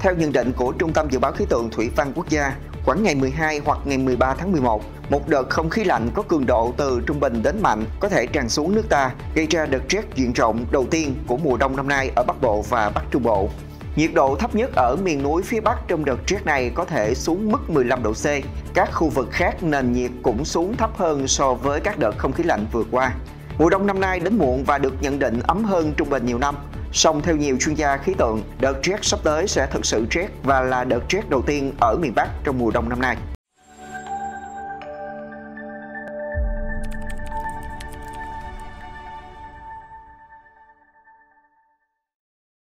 Theo nhận định của Trung tâm Dự báo Khí tượng Thủy văn Quốc gia, khoảng ngày 12 hoặc ngày 13 tháng 11, một đợt không khí lạnh có cường độ từ trung bình đến mạnh có thể tràn xuống nước ta, gây ra đợt rét diện rộng đầu tiên của mùa đông năm nay ở Bắc Bộ và Bắc Trung Bộ. Nhiệt độ thấp nhất ở miền núi phía Bắc trong đợt rét này có thể xuống mức 15 độ C. Các khu vực khác nền nhiệt cũng xuống thấp hơn so với các đợt không khí lạnh vừa qua. Mùa đông năm nay đến muộn và được nhận định ấm hơn trung bình nhiều năm. Song theo nhiều chuyên gia khí tượng, đợt rét sắp tới sẽ thực sự rét và là đợt rét đầu tiên ở miền Bắc trong mùa đông năm nay.